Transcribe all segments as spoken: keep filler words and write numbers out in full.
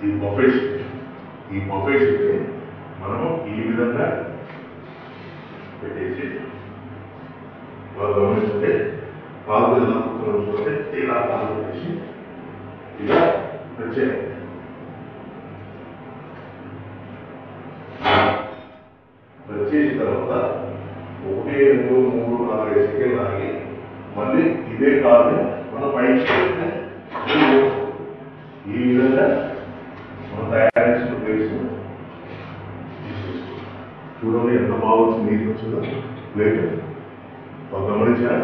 హిపోఫిసిస్ హిపోఫిసిస్ మనము ఈ విధంగా పెట్టేసి వాళ్ళు గమనిస్తే పాలు ఎలా కుక్కలుంటే ఇలా పాలు పెట్టేసి ఇలా వచ్చాయి. వచ్చేసిన తర్వాత ఒకటి రెండు మూడు నాలుగు సెకండ్ ఆగి మళ్ళీ ఇదే కాదు మనం పైకి చేస్తే ఈ విధంగా మనం తయారు చేసిన ప్లేట్స్ చూడండి ఎంత బాగుంది. నీళ్ళు వచ్చిందో ప్లేట్ వాళ్ళు గమనించారా?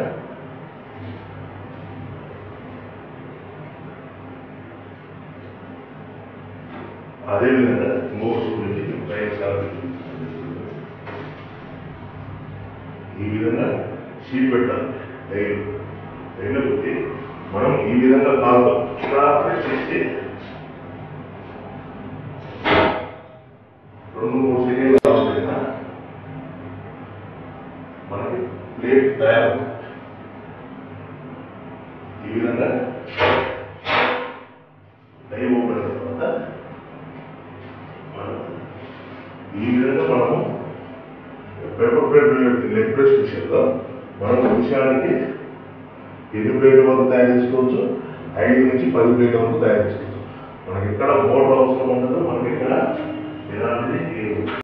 అదేవిధంగా ఇంకొక గురించి ప్రయత్నాలు ఈ విధంగా షీట్ పెట్టాలి. లైన్ లైన్లో పెట్టి మనం ఈ విధంగా కాదు ఇలా ప్రెస్ చేసి రెండు మూడు సెకండ్లు కాకపోయినా మనకి ప్లేట్ తయారు. ఈ విధంగా లైన్ ఓపెన్ అయిన తర్వాత మనం ఈ విధంగా మనము పేపర్ ప్లేట్ లెగ్ ప్రెస్ విషయంలో మనం నిమిషానికి ఎన్ని ప్లేట్ల వరకు తయారు చేసుకోవచ్చు? ఐదు నుంచి పది ప్లేట్ల వరకు తయారు చేసుకోవచ్చు. మనకి ఇక్కడ మోటార్ అవసరం ఉండదు, మనకి ఇక్కడ ఎలాంటిది